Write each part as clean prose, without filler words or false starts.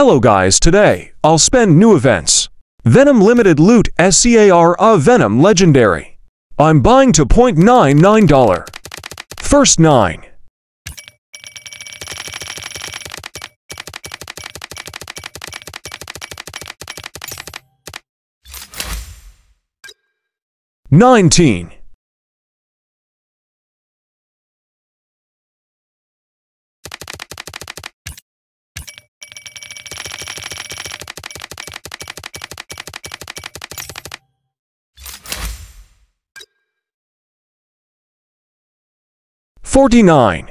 Hello guys, today I'll spend new events. Venom Limited Loot SCAR of Venom Legendary. I'm buying to $0.99. First 9. $19. 49.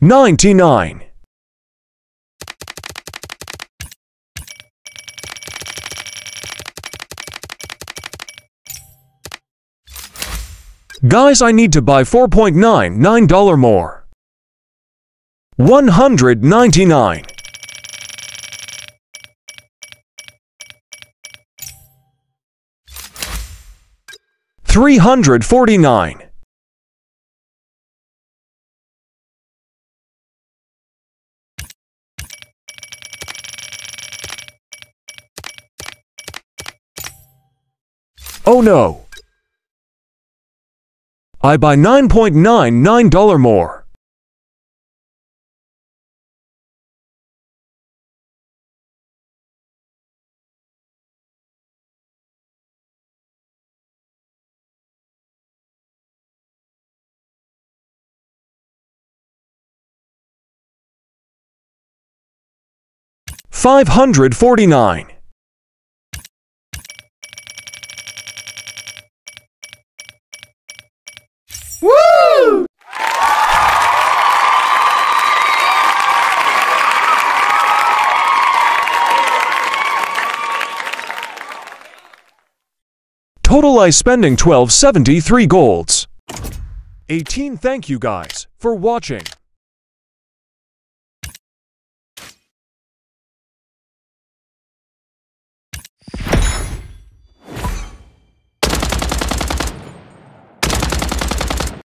99. 99. Guys, I need to buy $4.99 more. 199. 349. 99. I buy $9.99 more. 549. 549. Total I spending 1273 golds. 18. Thank you guys for watching.